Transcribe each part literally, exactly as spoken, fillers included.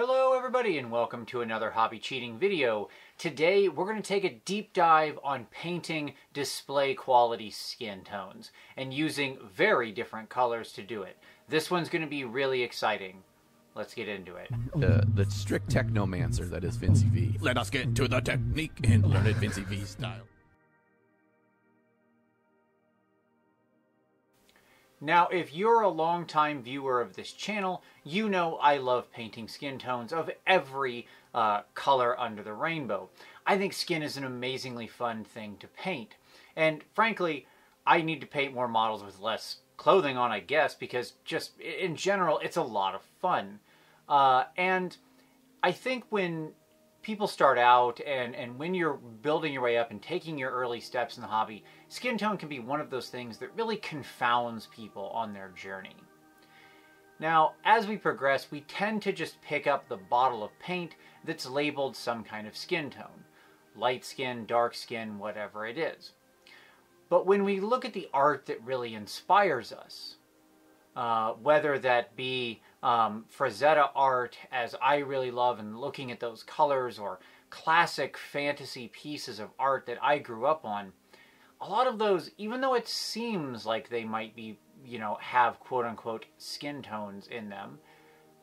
Hello everybody and welcome to another Hobby Cheating video. Today we're going to take a deep dive on painting display quality skin tones and using very different colors to do it. This one's going to be really exciting. Let's get into it. Uh, the strict technomancer that is Vinci V. Let us get into the technique and learn it Vinci V style. Now, if you're a longtime viewer of this channel, you know I love painting skin tones of every uh, color under the rainbow. I think skin is an amazingly fun thing to paint. And frankly, I need to paint more models with less clothing on, I guess, because just in general, it's a lot of fun. Uh, and I think when people start out and, and when you're building your way up and taking your early steps in the hobby, skin tone can be one of those things that really confounds people on their journey. Now, as we progress, we tend to just pick up the bottle of paint that's labeled some kind of skin tone. Light skin, dark skin, whatever it is. But when we look at the art that really inspires us, uh, whether that be Um, Frazetta art, as I really love, and looking at those colors, or classic fantasy pieces of art that I grew up on, a lot of those, even though it seems like they might be, you know, have quote-unquote skin tones in them,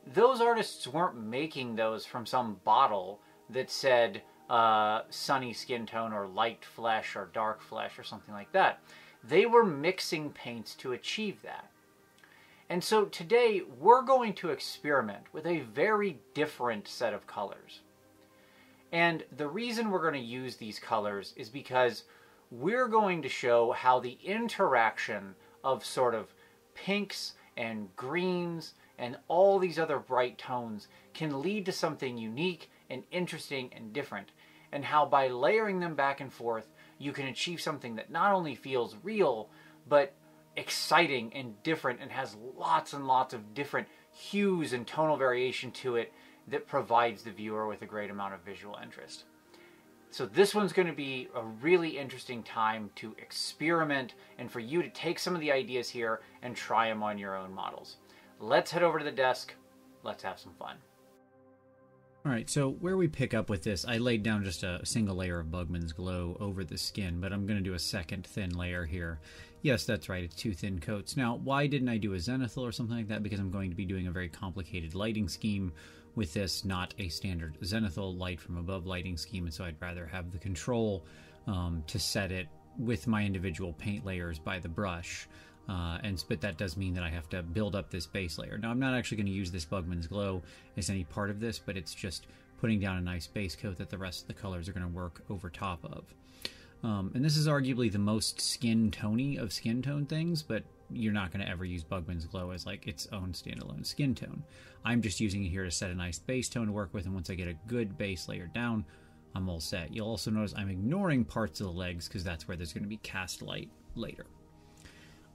those artists weren't making those from some bottle that said uh, sunny skin tone or light flesh or dark flesh or something like that. They were mixing paints to achieve that. And so today, we're going to experiment with a very different set of colors. And the reason we're going to use these colors is because we're going to show how the interaction of sort of pinks and greens and all these other bright tones can lead to something unique and interesting and different, and how by layering them back and forth, you can achieve something that not only feels real, but exciting and different, and has lots and lots of different hues and tonal variation to it that provides the viewer with a great amount of visual interest. So this one's going to be a really interesting time to experiment and for you to take some of the ideas here and try them on your own models. Let's head over to the desk. Let's have some fun. All right, so where we pick up with this, I laid down just a single layer of Bugman's Glow over the skin, but I'm going to do a second thin layer here. Yes, that's right, it's two thin coats. Now, why didn't I do a zenithal or something like that? Because I'm going to be doing a very complicated lighting scheme with this, not a standard zenithal light from above lighting scheme, and so I'd rather have the control um, to set it with my individual paint layers by the brush. Uh, and but that does mean that I have to build up this base layer. Now, I'm not actually going to use this Bugman's Glow as any part of this, but it's just putting down a nice base coat that the rest of the colors are going to work over top of. Um, and this is arguably the most skin-tony of skin tone things, but you're not going to ever use Bugman's Glow as like its own standalone skin tone. I'm just using it here to set a nice base tone to work with, and once I get a good base layer down, I'm all set. You'll also notice I'm ignoring parts of the legs because that's where there's going to be cast light later.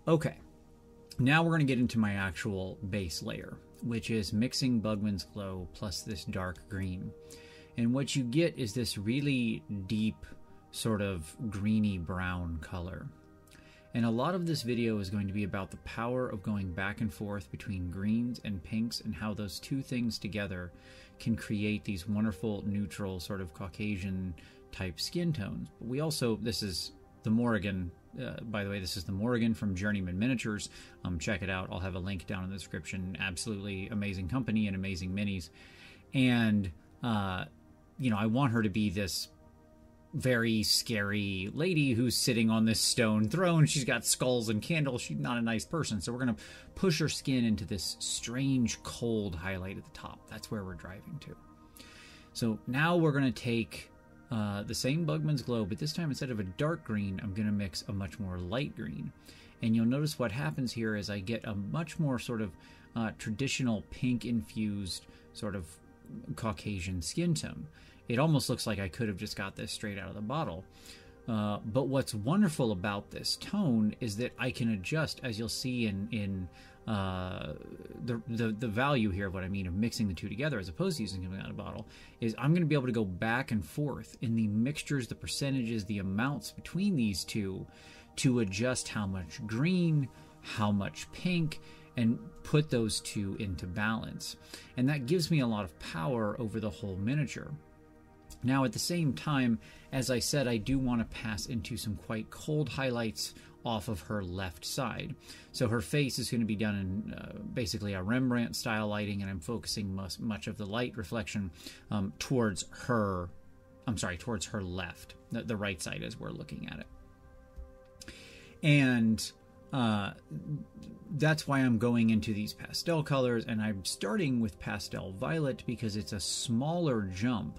Okay, now we're going to get into my actual base layer, which is mixing Bugman's Glow plus this dark green. And what you get is this really deep sort of greeny brown color. And a lot of this video is going to be about the power of going back and forth between greens and pinks and how those two things together can create these wonderful neutral sort of Caucasian type skin tones. But we also, this is the Morrigan. Uh, by the way, this is the Morrigan from Journeyman Miniatures. Um, check it out. I'll have a link down in the description. Absolutely amazing company and amazing minis. And, uh, you know, I want her to be this very scary lady who's sitting on this stone throne. She's got skulls and candles. She's not a nice person. So we're going to push her skin into this strange cold highlight at the top. That's where we're driving to. So now we're going to take Uh, the same Bugman's Glow, but this time instead of a dark green, I'm going to mix a much more light green. And you'll notice what happens here is I get a much more sort of uh, traditional pink-infused sort of Caucasian skin tone. It almost looks like I could have just got this straight out of the bottle. Uh, but what's wonderful about this tone is that I can adjust, as you'll see in, in uh, the, the, the value here of what I mean of mixing the two together as opposed to using something out of a bottle, is I'm going to be able to go back and forth in the mixtures, the percentages, the amounts between these two to adjust how much green, how much pink, and put those two into balance. And that gives me a lot of power over the whole miniature. Now, at the same time, as I said, I do want to pass into some quite cold highlights off of her left side. So her face is going to be done in uh, basically a Rembrandt style lighting, and I'm focusing most, much of the light reflection um, towards her, I'm sorry, towards her left, the, the right side as we're looking at it. And uh, that's why I'm going into these pastel colors, and I'm starting with pastel violet because it's a smaller jump.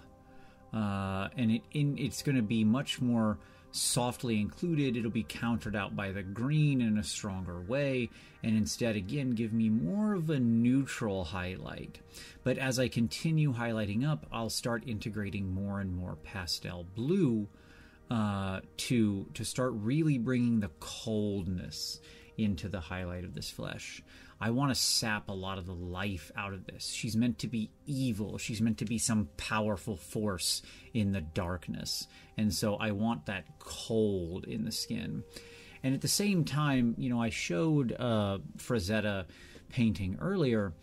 Uh, and it in, it's going to be much more softly included. It'll be countered out by the green in a stronger way, and instead again give me more of a neutral highlight. But as I continue highlighting up, I'll start integrating more and more pastel blue uh, to, to start really bringing the coldness into the highlight of this flesh. I want to sap a lot of the life out of this. She's meant to be evil. She's meant to be some powerful force in the darkness. And so I want that cold in the skin. And at the same time, you know, I showed uh, Frazetta painting earlier.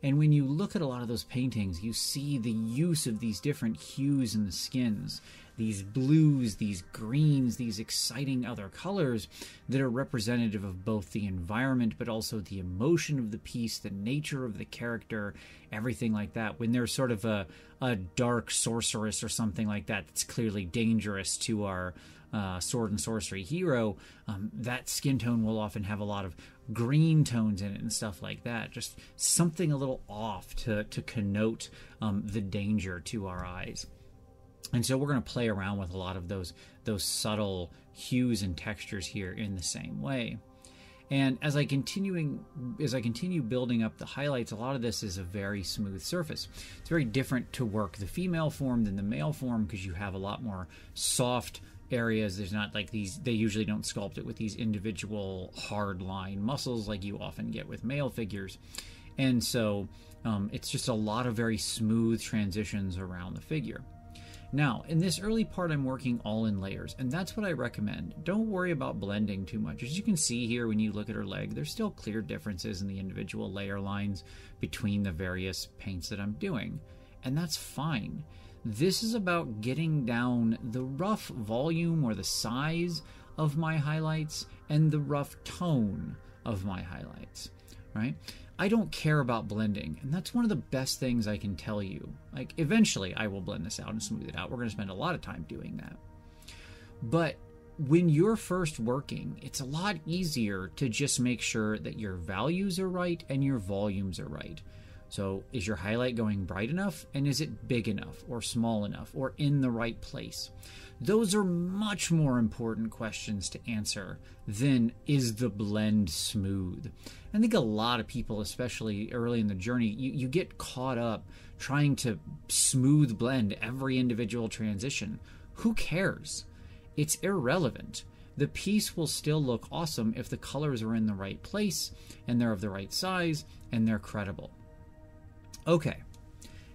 And when you look at a lot of those paintings, you see the use of these different hues in the skins. These blues, these greens, these exciting other colors that are representative of both the environment, but also the emotion of the piece, the nature of the character, everything like that. When there's sort of a, a dark sorceress or something like that that's clearly dangerous to our uh, sword and sorcery hero, um, that skin tone will often have a lot of green tones in it and stuff like that. Just something a little off to, to connote um, the danger to our eyes. And so we're going to play around with a lot of those those subtle hues and textures here in the same way. And as I continuing as I continue building up the highlights, a lot of this is a very smooth surface. It's very different to work the female form than the male form because you have a lot more soft areas. There's not like these, they usually don't sculpt it with these individual hard line muscles like you often get with male figures. And so um, it's just a lot of very smooth transitions around the figure. Now, in this early part, I'm working all in layers, and that's what I recommend. Don't worry about blending too much. As you can see here, when you look at her leg, there's still clear differences in the individual layer lines between the various paints that I'm doing, and that's fine. This is about getting down the rough volume or the size of my highlights and the rough tone of my highlights, right? I don't care about blending, and that's one of the best things I can tell you. Like, eventually I will blend this out and smooth it out. We're going to spend a lot of time doing that. But when you're first working, it's a lot easier to just make sure that your values are right and your volumes are right. So is your highlight going bright enough, and is it big enough or small enough or in the right place? Those are much more important questions to answer than is the blend smooth? I think a lot of people, especially early in the journey, you, you get caught up trying to smooth blend every individual transition. Who cares? It's irrelevant. The piece will still look awesome if the colors are in the right place and they're of the right size and they're credible. Okay,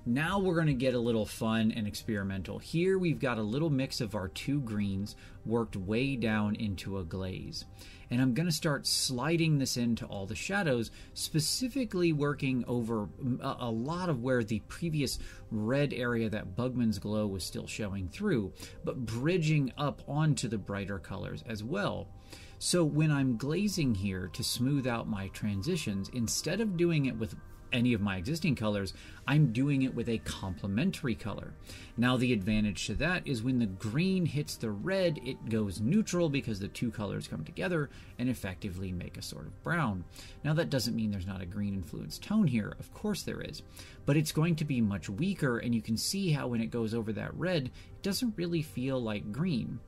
now we're going to get a little fun and experimental. Here we've got a little mix of our two greens worked way down into a glaze. And I'm going to start sliding this into all the shadows, specifically working over a lot of where the previous red area, that Bugman's glow, was still showing through, but bridging up onto the brighter colors as well. So when I'm glazing here to smooth out my transitions, instead of doing it with any of my existing colors, I'm doing it with a complementary color. Now the advantage to that is when the green hits the red, it goes neutral because the two colors come together and effectively make a sort of brown. Now that doesn't mean there's not a green influenced tone here, of course there is, but it's going to be much weaker, and you can see how when it goes over that red, it doesn't really feel like green.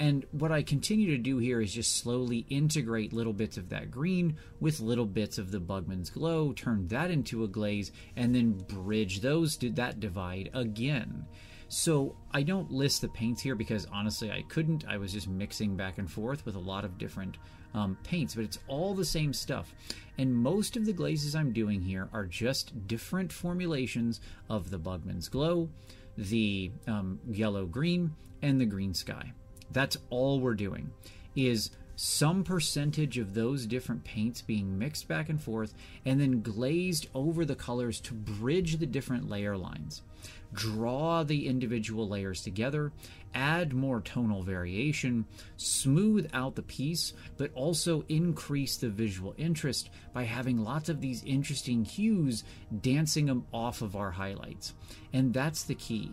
And what I continue to do here is just slowly integrate little bits of that green with little bits of the Bugman's glow, turn that into a glaze, and then bridge those to that divide again. So I don't list the paints here because honestly I couldn't. I was just mixing back and forth with a lot of different um, paints, but it's all the same stuff. And most of the glazes I'm doing here are just different formulations of the Bugman's glow, the um, yellow green, and the green sky. That's all we're doing, is some percentage of those different paints being mixed back and forth and then glazed over the colors to bridge the different layer lines. Draw the individual layers together, add more tonal variation, smooth out the piece, but also increase the visual interest by having lots of these interesting hues dancing them off of our highlights. And that's the key.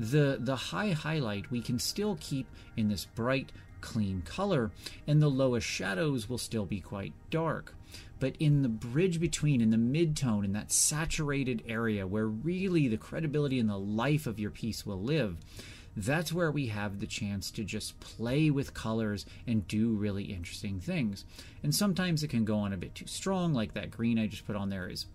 The, the high highlight we can still keep in this bright, clean color, and the lowest shadows will still be quite dark. But in the bridge between, in the mid-tone, in that saturated area where really the credibility and the life of your piece will live, that's where we have the chance to just play with colors and do really interesting things. And sometimes it can go on a bit too strong, like that green I just put on there is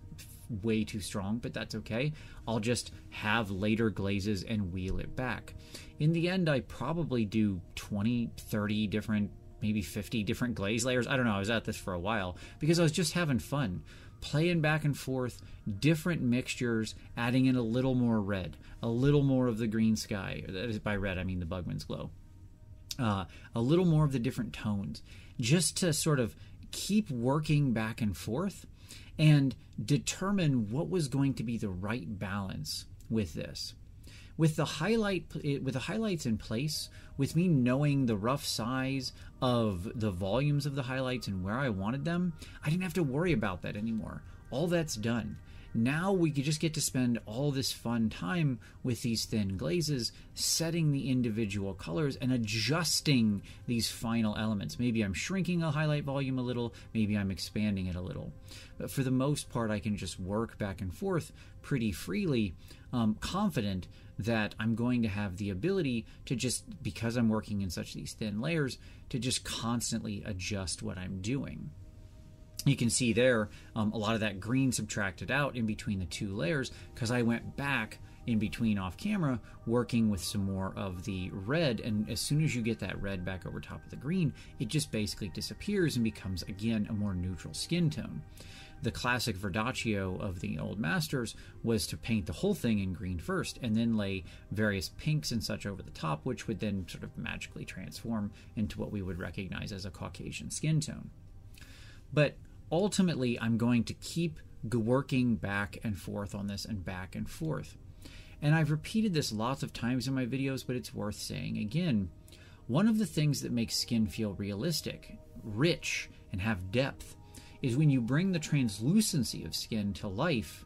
way too strong, but that's okay. I'll just have later glazes and wheel it back. In the end, I probably do twenty, thirty different, maybe fifty different glaze layers. I don't know, I was at this for a while because I was just having fun, playing back and forth, different mixtures, adding in a little more red, a little more of the green sky. That is, by red, I mean the Bugman's Glow. Uh, a little more of the different tones, just to sort of keep working back and forth and determine what was going to be the right balance with this. With the highlight, with the highlights in place, with me knowing the rough size of the volumes of the highlights and where I wanted them, I didn't have to worry about that anymore. All that's done. Now we could just get to spend all this fun time with these thin glazes, setting the individual colors and adjusting these final elements. Maybe I'm shrinking a highlight volume a little, maybe I'm expanding it a little. But for the most part, I can just work back and forth pretty freely, um, confident that I'm going to have the ability to just, because I'm working in such these thin layers, to just constantly adjust what I'm doing. You can see there um, a lot of that green subtracted out in between the two layers because I went back in between off camera working with some more of the red, and as soon as you get that red back over top of the green, it just basically disappears and becomes again a more neutral skin tone. The classic Verdaccio of the old masters was to paint the whole thing in green first and then lay various pinks and such over the top, which would then sort of magically transform into what we would recognize as a Caucasian skin tone. But ultimately, I'm going to keep working back and forth on this and back and forth. And I've repeated this lots of times in my videos, but it's worth saying again. One of the things that makes skin feel realistic, rich, and have depth is when you bring the translucency of skin to life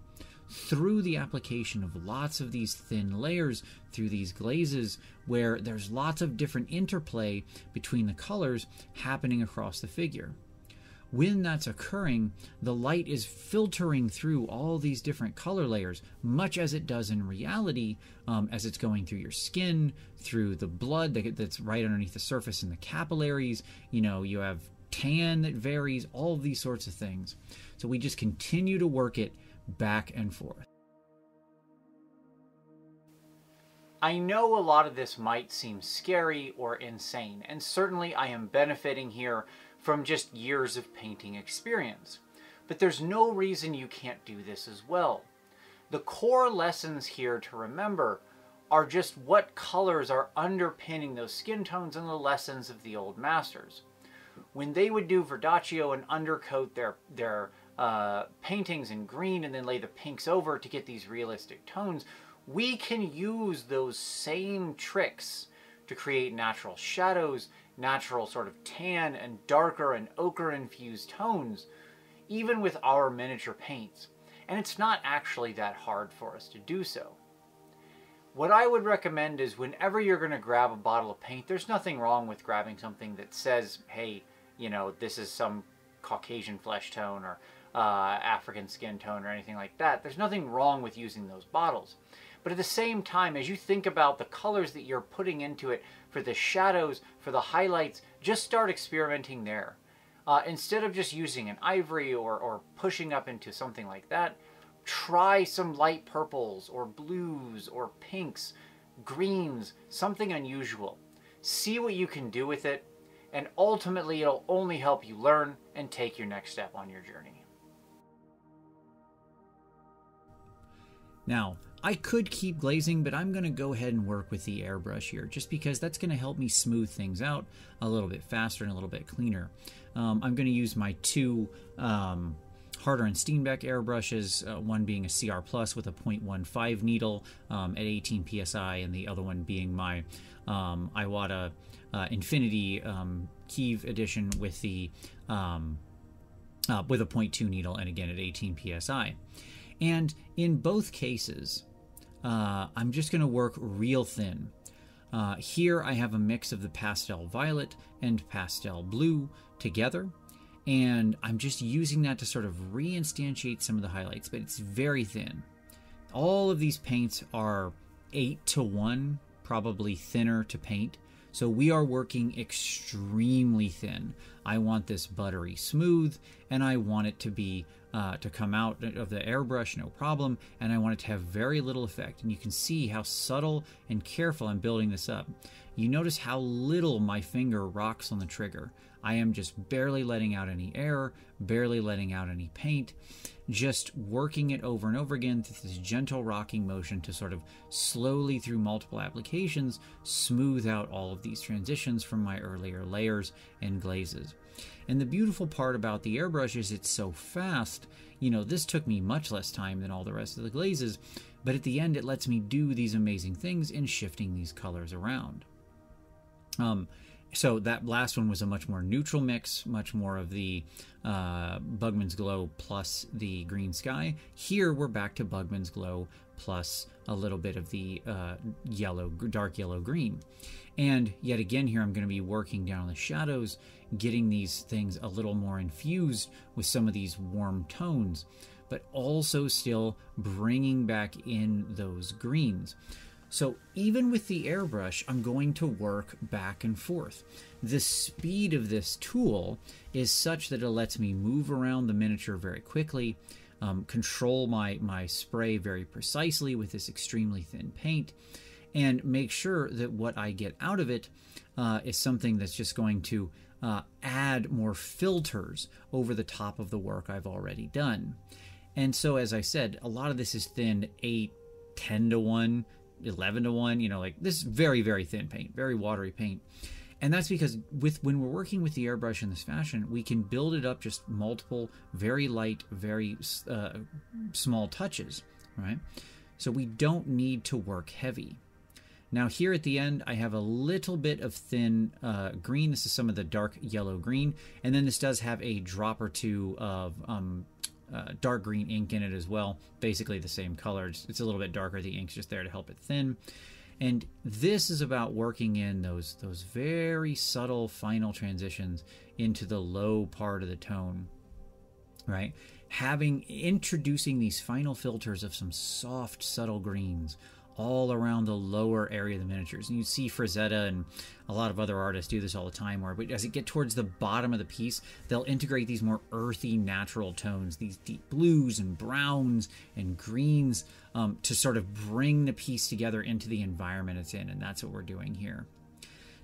through the application of lots of these thin layers, through these glazes, where there's lots of different interplay between the colors happening across the figure. When that's occurring, the light is filtering through all these different color layers, much as it does in reality, um, as it's going through your skin, through the blood that's right underneath the surface in the capillaries. You know, you have tan that varies, all of these sorts of things. So we just continue to work it back and forth. I know a lot of this might seem scary or insane, and certainly I am benefiting here from just years of painting experience. But there's no reason you can't do this as well. The core lessons here to remember are just what colors are underpinning those skin tones and the lessons of the old masters. When they would do Verdaccio and undercoat their, their uh, paintings in green and then lay the pinks over to get these realistic tones, we can use those same tricks to create natural shadows, natural sort of tan and darker and ochre infused tones, even with our miniature paints. And it's not actually that hard for us to do so. What I would recommend is whenever you're going to grab a bottle of paint, there's nothing wrong with grabbing something that says, hey, you know, this is some Caucasian flesh tone or uh, African skin tone or anything like that. There's nothing wrong with using those bottles. But at the same time, as you think about the colors that you're putting into it, for the shadows, for the highlights, just start experimenting there. Uh, instead of just using an ivory or, or pushing up into something like that, try some light purples or blues or pinks, greens, something unusual. See what you can do with it, and ultimately it'll only help you learn and take your next step on your journey. Now, I could keep glazing, but I'm going to go ahead and work with the airbrush here just because that's going to help me smooth things out a little bit faster and a little bit cleaner. Um, I'm going to use my two um, Harder and Steenbeck airbrushes, uh, one being a C R Plus with a point one five needle um, at eighteen P S I, and the other one being my um, Iwata uh, Infinity um, Kiev edition with the um, uh, with a point two needle, and again at eighteen P S I. And in both cases, uh, I'm just going to work real thin. Uh, here I have a mix of the pastel violet and pastel blue together, and I'm just using that to sort of reinstantiate some of the highlights, but it's very thin. All of these paints are eight to one, probably thinner to paint. So we are working extremely thin. I want this buttery smooth, and I want it to be uh, to come out of the airbrush no problem, and I want it to have very little effect. And you can see how subtle and careful I'm building this up. You notice how little my finger rocks on the trigger. I am just barely letting out any air, barely letting out any paint, just working it over and over again through this gentle rocking motion to sort of slowly, through multiple applications, smooth out all of these transitions from my earlier layers and glazes. And the beautiful part about the airbrush is it's so fast. You know, this took me much less time than all the rest of the glazes, but at the end it lets me do these amazing things in shifting these colors around. Um, So that last one was a much more neutral mix, much more of the uh, Bugman's Glow plus the green sky. Here we're back to Bugman's Glow plus a little bit of the uh, yellow, dark yellow green. And yet again here I'm going to be working down the shadows, getting these things a little more infused with some of these warm tones, but also still bringing back in those greens. So even with the airbrush, I'm going to work back and forth. The speed of this tool is such that it lets me move around the miniature very quickly, um, control my, my spray very precisely with this extremely thin paint, and make sure that what I get out of it uh, is something that's just going to uh, add more filters over the top of the work I've already done. And so, as I said, a lot of this is thin, eight, ten to one, eleven to one, you know, like this very, very thin paint, very watery paint. And that's because with when we're working with the airbrush in this fashion, we can build it up just multiple, very light, very uh, small touches, right? So we don't need to work heavy. Now here at the end, I have a little bit of thin uh, green. This is some of the dark yellow green. And then this does have a drop or two of um, Uh, dark green ink in it as well, basically the same color. It's, it's a little bit darker. The ink's just there to help it thin. And this is about working in those those very subtle final transitions into the low part of the tone, right? Having introducing these final filters of some soft, subtle greens all around the lower area of the miniatures. And you see Frazetta and a lot of other artists do this all the time, where as it gets towards the bottom of the piece, they'll integrate these more earthy, natural tones, these deep blues and browns and greens um, to sort of bring the piece together into the environment it's in. And that's what we're doing here.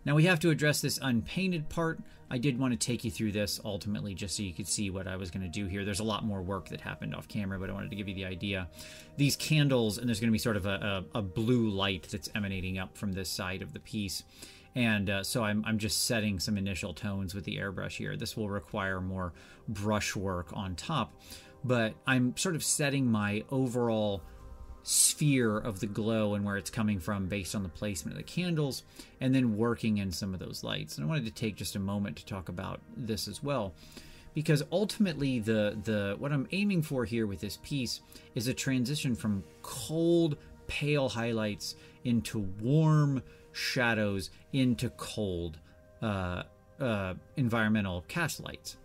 Now we have to address this unpainted part. I did want to take you through this ultimately just so you could see what I was going to do here. There's a lot more work that happened off camera, but I wanted to give you the idea. These candles, and there's going to be sort of a, a, a blue light that's emanating up from this side of the piece. And uh, so I'm, I'm just setting some initial tones with the airbrush here. This will require more brushwork on top, but I'm sort of setting my overall sphere of the glow and where it's coming from based on the placement of the candles, and then working in some of those lights. And I wanted to take just a moment to talk about this as well, because ultimately the the what I'm aiming for here with this piece is a transition from cold, pale highlights into warm shadows into cold uh, uh, environmental cast lights.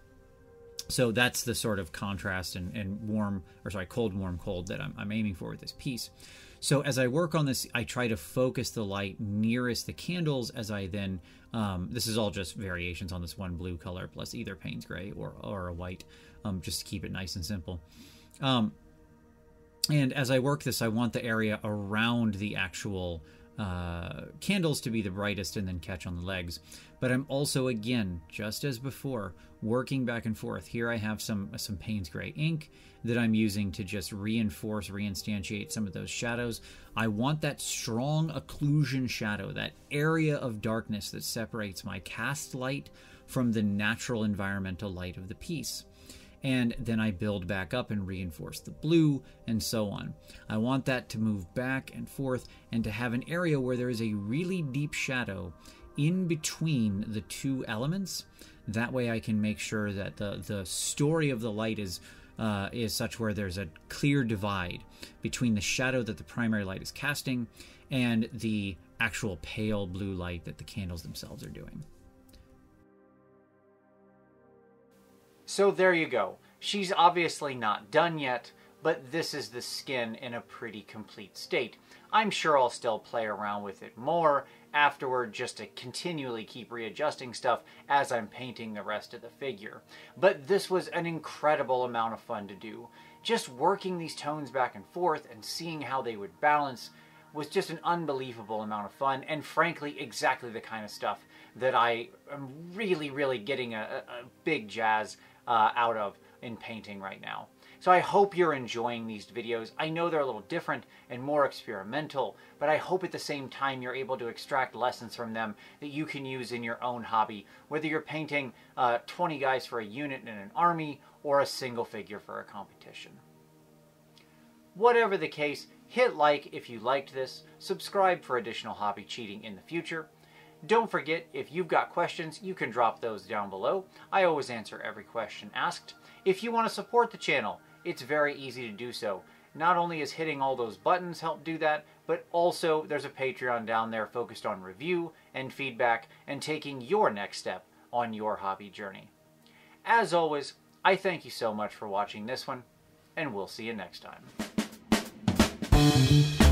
So that's the sort of contrast and, and warm, or sorry, cold, warm, cold that I'm, I'm aiming for with this piece. So as I work on this, I try to focus the light nearest the candles as I then, um, this is all just variations on this one blue color plus either Payne's grey or, or a white, um, just to keep it nice and simple. Um, and as I work this, I want the area around the actual uh, candles to be the brightest and then catch on the legs. But I'm also, again, just as before, working back and forth. Here I have some some Payne's Grey ink that I'm using to just reinforce, reinstantiate some of those shadows. I want that strong occlusion shadow, that area of darkness that separates my cast light from the natural environmental light of the piece. And then I build back up and reinforce the blue and so on. I want that to move back and forth and to have an area where there is a really deep shadow in between the two elements. That way I can make sure that the, the story of the light is uh, is such where there's a clear divide between the shadow that the primary light is casting and the actual pale blue light that the candles themselves are doing. So there you go. She's obviously not done yet, but this is the skin in a pretty complete state. I'm sure I'll still play around with it more afterward just to continually keep readjusting stuff as I'm painting the rest of the figure. But this was an incredible amount of fun to do. Just working these tones back and forth and seeing how they would balance was just an unbelievable amount of fun, and frankly exactly the kind of stuff that I am really, really getting a, a big jazz uh, out of in painting right now. So I hope you're enjoying these videos. I know they're a little different and more experimental, but I hope at the same time you're able to extract lessons from them that you can use in your own hobby, whether you're painting uh, twenty guys for a unit in an army or a single figure for a competition. Whatever the case, hit like if you liked this, subscribe for additional hobby cheating in the future. Don't forget, if you've got questions, you can drop those down below. I always answer every question asked. If you want to support the channel, it's very easy to do so. Not only is hitting all those buttons help do that, but also there's a Patreon down there focused on review and feedback and taking your next step on your hobby journey. As always, I thank you so much for watching this one, and we'll see you next time.